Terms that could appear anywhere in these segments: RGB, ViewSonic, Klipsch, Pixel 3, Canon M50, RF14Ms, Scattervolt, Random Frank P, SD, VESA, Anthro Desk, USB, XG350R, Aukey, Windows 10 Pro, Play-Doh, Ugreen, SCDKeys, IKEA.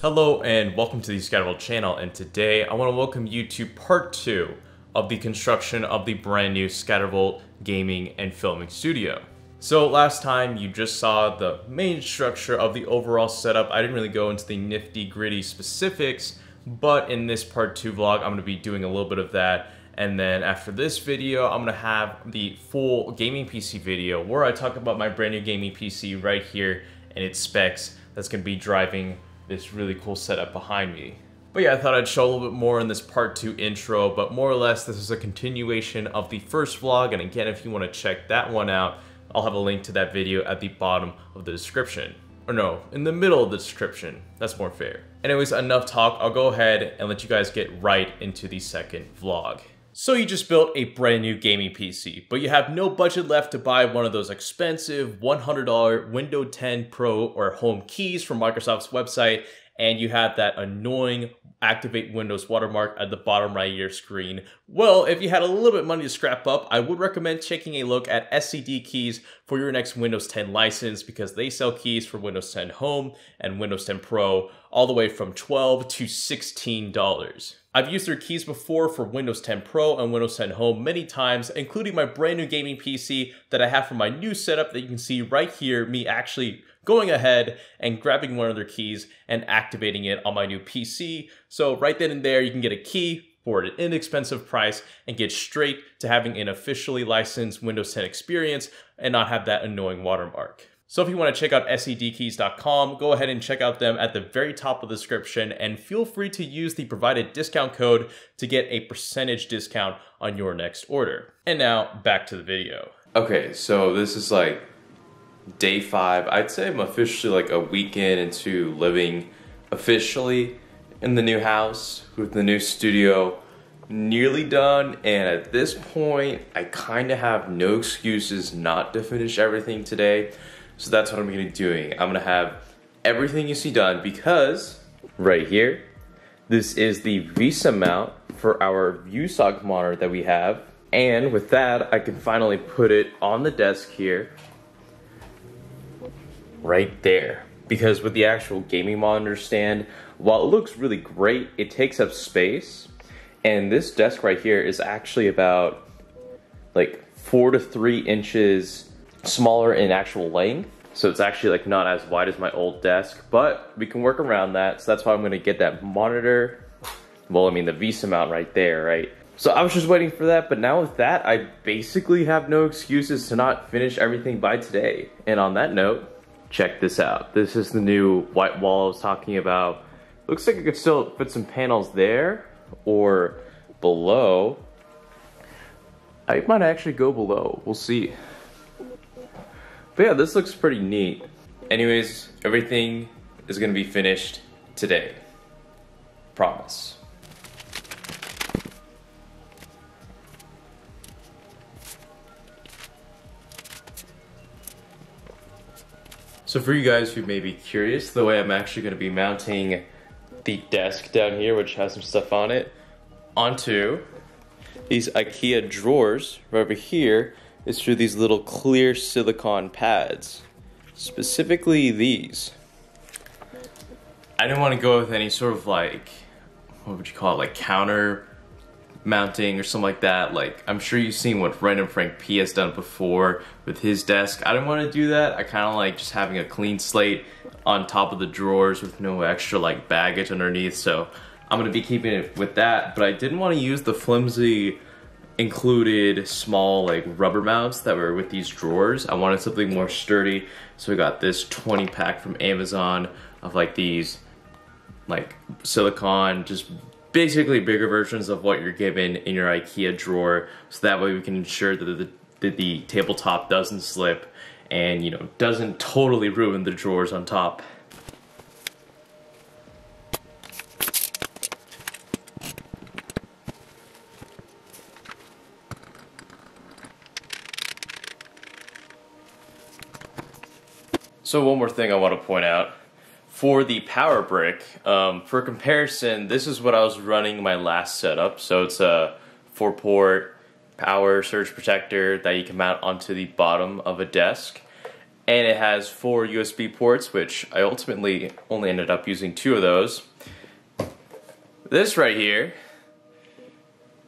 Hello and welcome to the Scattervolt channel, and today I want to welcome you to part 2 of the construction of the brand new Scattervolt gaming and filming studio. So last time you just saw the main structure of the overall setup. I didn't really go into the nifty gritty specifics, but in this part 2 vlog I'm going to be doing a little bit of that. And then after this video, I'm gonna have the full gaming PC video where I talk about my brand new gaming PC right here and its specs that's gonna be driving this really cool setup behind me. But yeah, I thought I'd show a little bit more in this part 2 intro, but more or less this is a continuation of the first vlog. And again, if you wanna check that one out, I'll have a link to that video at the bottom of the description. Or no, in the middle of the description. That's more fair. Anyways, enough talk. I'll go ahead and let you guys get right into the second vlog. So you just built a brand new gaming PC, but you have no budget left to buy one of those expensive $100 Windows 10 Pro or home keys from Microsoft's website, and you have that annoying activate Windows watermark at the bottom right of your screen. Well, if you had a little bit of money to scrap up, I would recommend taking a look at SCDKeys for your next Windows 10 license, because they sell keys for Windows 10 Home and Windows 10 Pro all the way from $12 to $16. I've used their keys before for Windows 10 Pro and Windows 10 Home many times, including my brand new gaming PC that I have for my new setup that you can see right here, me actually going ahead and grabbing one of their keys and activating it on my new PC. So right then and there, you can get a key for an inexpensive price and get straight to having an officially licensed Windows 10 experience and not have that annoying watermark. So if you want to check out scdkeys.com, go ahead and check out them at the very top of the description, and feel free to use the provided discount code to get a percentage discount on your next order. And now back to the video. Okay, so this is like day 5. I'd say I'm officially like a weekend into living officially in the new house with the new studio nearly done. And at this point, I kind of have no excuses not to finish everything today. So that's what I'm gonna be doing. I'm gonna have everything you see done, because right here, this is the VESA mount for our ViewSonic monitor that we have. And with that, I can finally put it on the desk here, right there. Because with the actual gaming monitor stand, while it looks really great, it takes up space. And this desk right here is actually about like 4 to 3 inches smaller in actual length, so it's actually like not as wide as my old desk, but we can work around that. So that's why I'm going to get that monitor, well, I mean the VESA mount right there, right? So I was just waiting for that, but now with that, I basically have no excuses to not finish everything by today. And on that note, check this out. This is the new white wall I was talking about. Looks like I could still put some panels there or below. I might actually go below, we'll see. But yeah, this looks pretty neat. Anyways, everything is gonna be finished today. Promise. So for you guys who may be curious, the way I'm actually gonna be mounting the desk down here, which has some stuff on it, onto these IKEA drawers right over here, is through these little clear silicone pads, specifically these. I didn't want to go with any sort of like, what would you call it, like counter mounting or something like that. Like, I'm sure you've seen what Random Frank P has done before with his desk. I didn't want to do that. I kind of like just having a clean slate on top of the drawers with no extra like baggage underneath. So I'm going to be keeping it with that, but I didn't want to use the flimsy included small like rubber mounts that were with these drawers. I wanted something more sturdy, so I got this 20 pack from Amazon of like these like silicone, just basically bigger versions of what you're given in your IKEA drawer, so that way we can ensure that the tabletop doesn't slip and, you know, doesn't totally ruin the drawers on top. So one more thing I want to point out, for the power brick, for comparison, this is what I was running my last setup. So it's a 4-port power surge protector that you can mount onto the bottom of a desk. and it has 4 USB ports, which I ultimately only ended up using 2 of those. This right here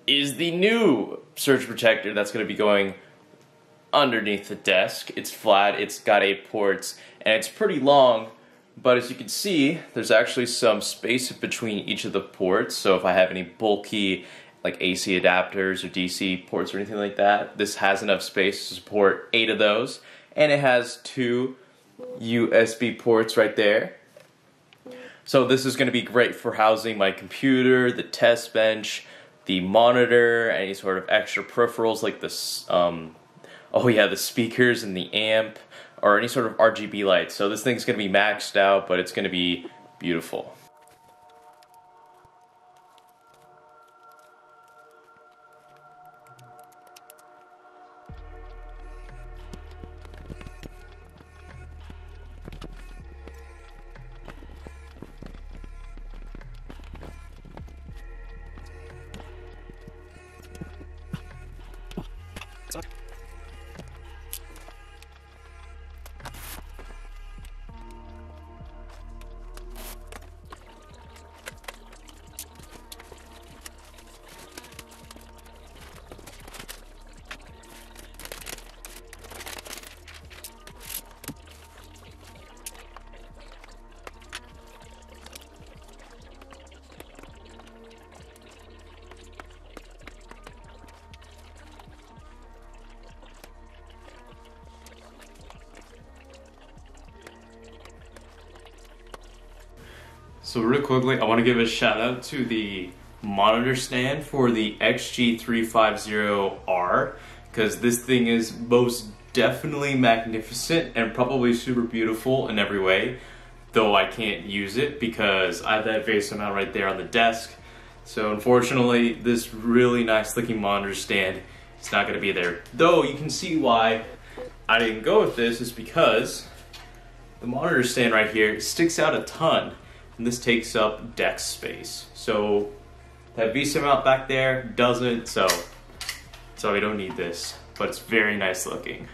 is the new surge protector that's going to be going underneath the desk. It's flat, it's got 8 ports, and it's pretty long, but as you can see, there's actually some space between each of the ports, so if I have any bulky like AC adapters or DC ports or anything like that, this has enough space to support 8 of those, and it has 2 USB ports right there. So this is going to be great for housing my computer, the test bench, the monitor, any sort of extra peripherals like this, the speakers and the amp, or any sort of RGB lights. So this thing's going to be maxed out, but it's going to be beautiful. So real quickly, I want to give a shout out to the monitor stand for the XG350R, because this thing is most definitely magnificent and probably super beautiful in every way, though I can't use it because I have that VESA mount right there on the desk. So unfortunately, this really nice looking monitor stand is not going to be there. Though you can see why I didn't go with this is because the monitor stand right here sticks out a ton. And this takes up desk space. So that VESA mount back there doesn't, so we don't need this, but it's very nice looking.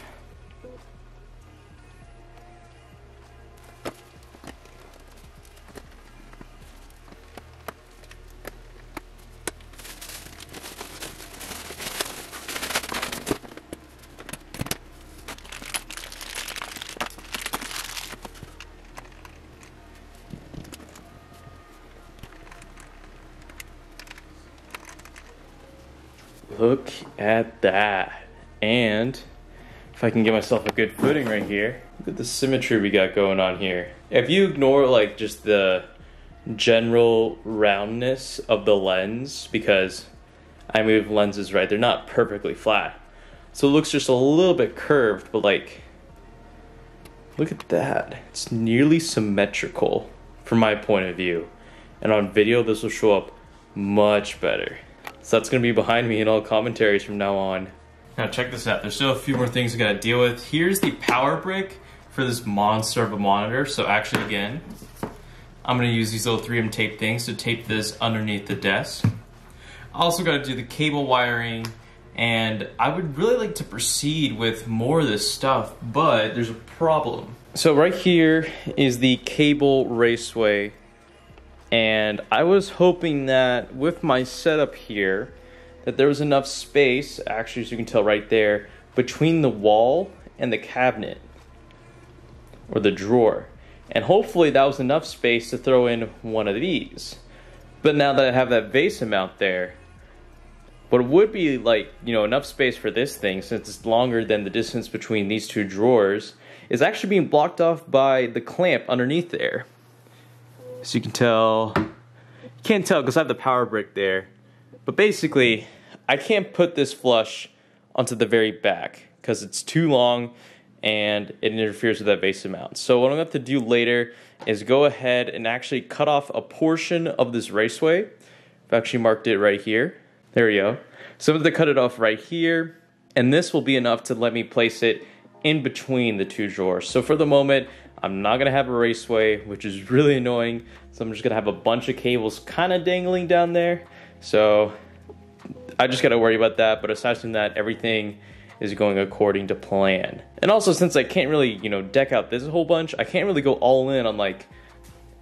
Look at that. And if I can get myself a good footing right here, look at the symmetry we got going on here. If you ignore like just the general roundness of the lens, because I move lenses right, they're not perfectly flat. So it looks just a little bit curved, but like, look at that. It's nearly symmetrical from my point of view. And on video, this will show up much better. So that's going to be behind me in all commentaries from now on. Now check this out. There's still a few more things I got to deal with. Here's the power brick for this monster of a monitor. So actually again, I'm going to use these little 3M tape things to tape this underneath the desk. I also got to do the cable wiring, and I would really like to proceed with more of this stuff, but there's a problem. So right here is the cable raceway. And I was hoping that with my setup here, that there was enough space, actually as you can tell right there, between the wall and the cabinet, or the drawer. And hopefully that was enough space to throw in one of these. But now that I have that VESA mount there, what would be like, you know, enough space for this thing, since it's longer than the distance between these two drawers, is actually being blocked off by the clamp underneath there. So you can tell, you can't tell because I have the power brick there, but basically I can't put this flush onto the very back because it's too long and it interferes with that VESA mount. So what I'm going to have to do later is go ahead and actually cut off a portion of this raceway. I've actually marked it right here. There we go. So I'm going to cut it off right here, and this will be enough to let me place it in between the two drawers. So for the moment, I'm not gonna have a raceway, which is really annoying. So I'm just gonna have a bunch of cables kind of dangling down there. So I just gotta worry about that. But aside from that, everything is going according to plan. And also, since I can't really, you know, deck out this whole bunch, I can't really go all in on like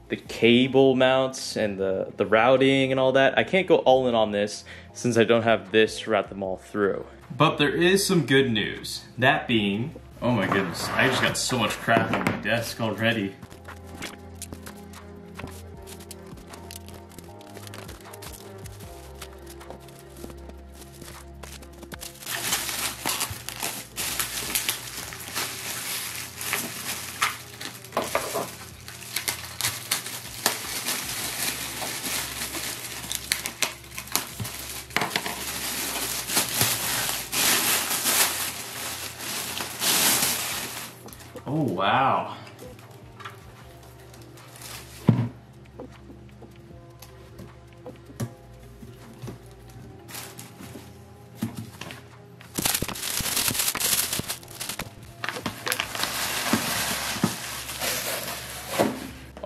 the cable mounts and the routing and all that. I can't go all in on this since I don't have this to route them all through. But there is some good news. That being, oh my goodness, I just got so much crap on my desk already. Oh, wow.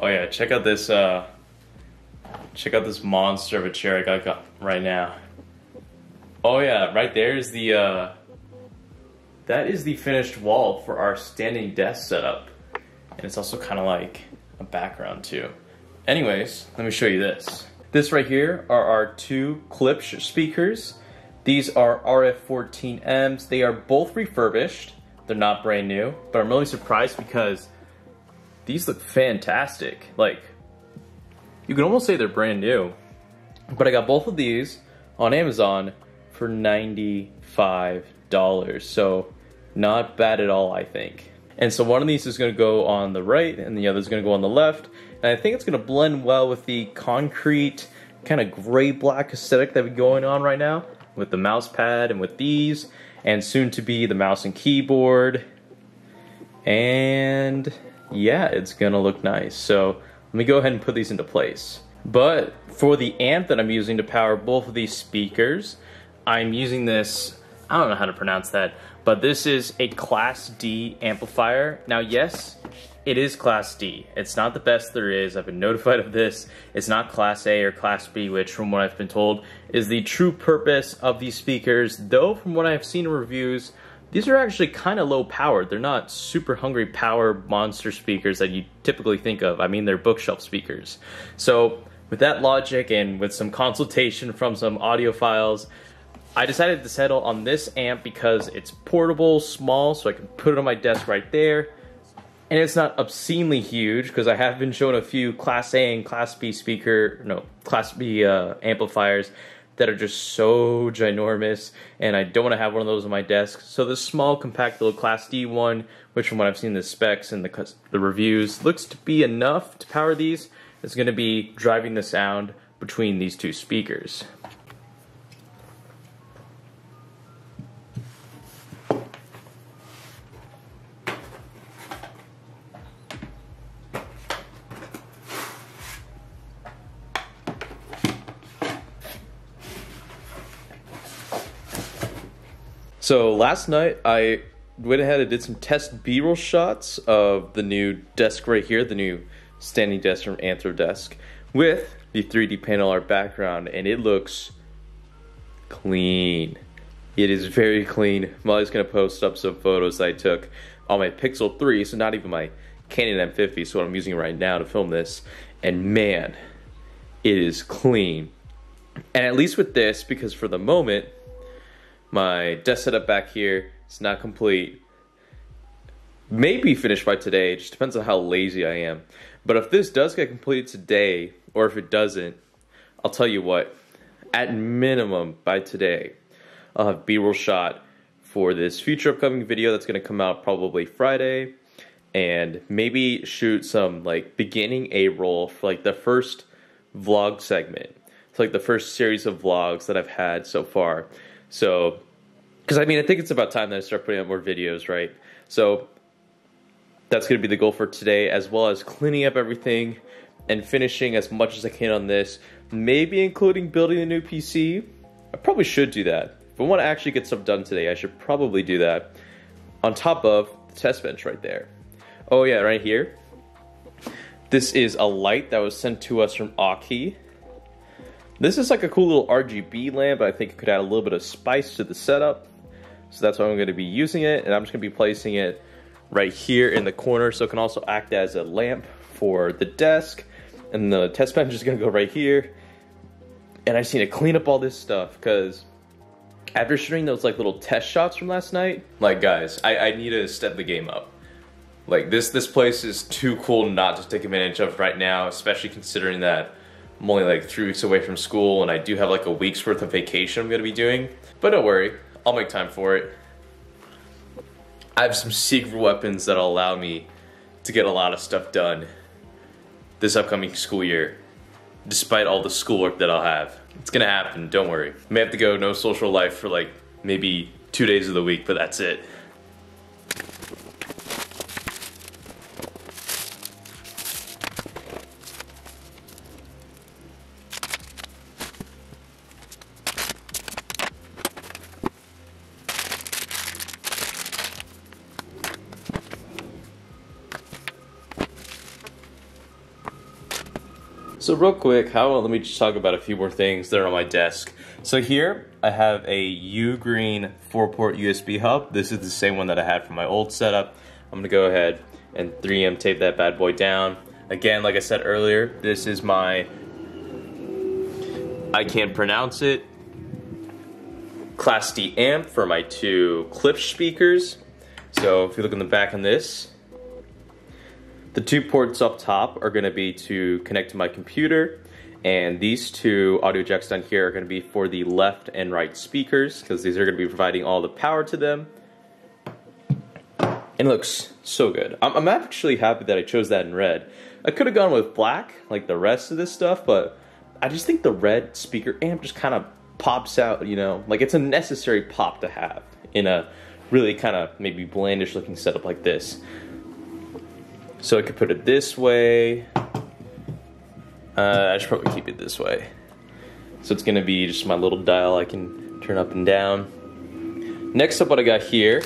Oh yeah, check out this monster of a chair I got right now. Oh yeah, right there is the, that is the finished wall for our standing desk setup. And it's also kind of like a background too. Anyways, let me show you this. This right here are our two Klipsch speakers. These are RF14Ms. They are both refurbished. They're not brand new, but I'm really surprised because these look fantastic. Like, you can almost say they're brand new. But I got both of these on Amazon for $95, so not bad at all, I think. And so one of these is gonna go on the right and the other is gonna go on the left. And I think it's gonna blend well with the concrete kind of gray black aesthetic that we're going on right now with the mouse pad and with these, and soon to be the mouse and keyboard. And yeah, it's gonna look nice. So let me go ahead and put these into place. But for the amp that I'm using to power both of these speakers, I'm using this, I don't know how to pronounce that, but this is a Class D amplifier. Now, yes, it is Class D. It's not the best there is. I've been notified of this. It's not Class A or Class B, which from what I've been told is the true purpose of these speakers. Though from what I've seen in reviews, these are actually kind of low powered. They're not super hungry power monster speakers that you typically think of. I mean, they're bookshelf speakers. So with that logic and with some consultation from some audiophiles, I decided to settle on this amp because it's portable, small, so I can put it on my desk right there. And it's not obscenely huge because I have been shown a few Class A and Class B amplifiers that are just so ginormous, and I don't want to have one of those on my desk. So this small, compact little Class D one, which from what I've seen the specs and the reviews, looks to be enough to power these. It's going to be driving the sound between these two speakers. So last night I went ahead and did some test B-roll shots of the new desk right here, the new standing desk from Anthro Desk, with the 3D panel art background, and it looks clean. It is very clean. Molly's gonna post up some photos that I took on my Pixel 3, so not even my Canon M50, so what I'm using right now to film this, and man, it is clean. And at least with this, because for the moment, my desk setup back here, it's not complete. Maybe finished by today, it just depends on how lazy I am. But if this does get completed today, or if it doesn't, I'll tell you what, at minimum by today, I'll have B-roll shot for this future upcoming video that's gonna come out probably Friday, and maybe shoot some like beginning A-roll for like the first vlog segment. It's like the first series of vlogs that I've had so far. So, because I mean, I think it's about time that I start putting out more videos, right? So, that's going to be the goal for today, as well as cleaning up everything and finishing as much as I can on this. Maybe including building a new PC. I probably should do that. If I want to actually get stuff done today, I should probably do that. On top of the test bench right there. Oh yeah, right here. This is a light that was sent to us from Aukey. This is like a cool little RGB lamp. I think it could add a little bit of spice to the setup. So that's what I'm going to be using it, and I'm just going to be placing it right here in the corner, so it can also act as a lamp for the desk. And the test bench is going to go right here. And I just need to clean up all this stuff, because after shooting those like little test shots from last night, like guys, I need to step the game up. Like this place is too cool not to take advantage of right now, especially considering that I'm only like 3 weeks away from school and I do have like a week's worth of vacation I'm going to be doing. But don't worry, I'll make time for it. I have some secret weapons that'll allow me to get a lot of stuff done this upcoming school year, despite all the schoolwork that I'll have. It's gonna happen, don't worry. May have to go no social life for like maybe 2 days of the week, but that's it. So real quick, let me just talk about a few more things that are on my desk. So here, I have a Ugreen 4-port USB hub. This is the same one that I had from my old setup. I'm gonna go ahead and 3M tape that bad boy down. Again, like I said earlier, this is my, I can't pronounce it, Class D amp for my two Klipsch speakers. So if you look in the back on this, the two ports up top are going to be to connect to my computer, and these two audio jacks down here are going to be for the left and right speakers, because these are going to be providing all the power to them. And it looks so good. I'm actually happy that I chose that in red. I could have gone with black, like the rest of this stuff, but I just think the red speaker amp just kind of pops out, you know? Like, it's a necessary pop to have in a really kind of maybe blandish looking setup like this. So I could put it this way. I should probably keep it this way. So it's gonna be just my little dial I can turn up and down. Next up, what I got here.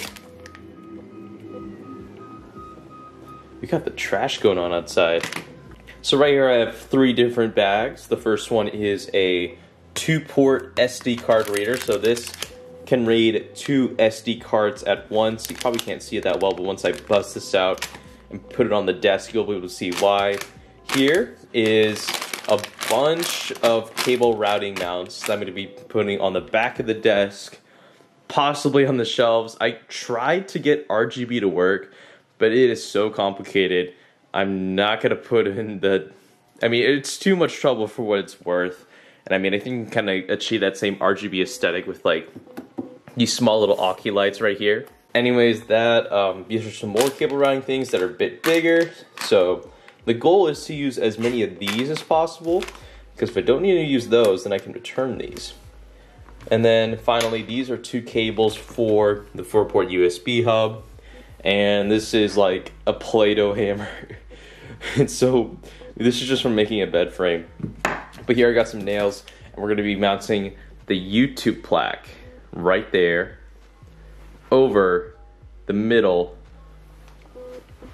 We got the trash going on outside. So right here I have three different bags. The first one is a 2-port SD card reader. So this can read 2 SD cards at once. You probably can't see it that well, but once I bust this out and put it on the desk, you'll be able to see why. Here is a bunch of cable routing mounts that I'm gonna be putting on the back of the desk, possibly on the shelves. I tried to get RGB to work, but it is so complicated. I'm not gonna put in the, I mean, it's too much trouble for what it's worth. And I mean, I think you can kinda achieve that same RGB aesthetic with like these small little Aukey lights right here. Anyways, that these are some more cable routing things that are a bit bigger. So the goal is to use as many of these as possible, because if I don't need to use those, then I can return these. And then finally, these are two cables for the 4-port USB hub. And this is like a Play-Doh hammer. And so this is just from making a bed frame. But here I got some nails, and we're gonna be mounting the YouTube plaque right there, over the middle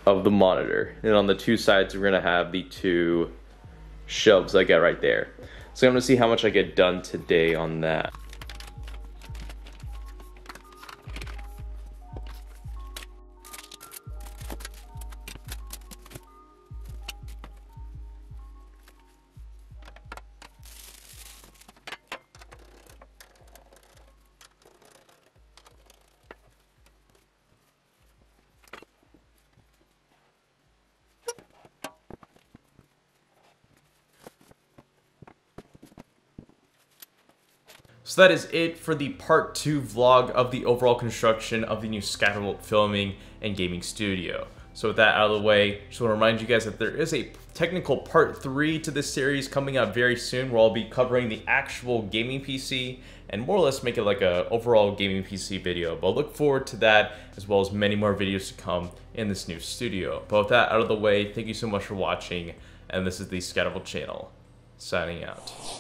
of the monitor. And on the two sides, we're gonna have the two shelves I got right there. So I'm gonna see how much I get done today on that. So that is it for the part 2 vlog of the overall construction of the new Scattervolt filming and gaming studio. So with that out of the way, just want to remind you guys that there is a technical part 3 to this series coming out very soon, where I'll be covering the actual gaming PC and more or less make it like a overall gaming PC video. But I'll look forward to that, as well as many more videos to come in this new studio. But with that out of the way, thank you so much for watching, and this is the Scattervolt channel, signing out.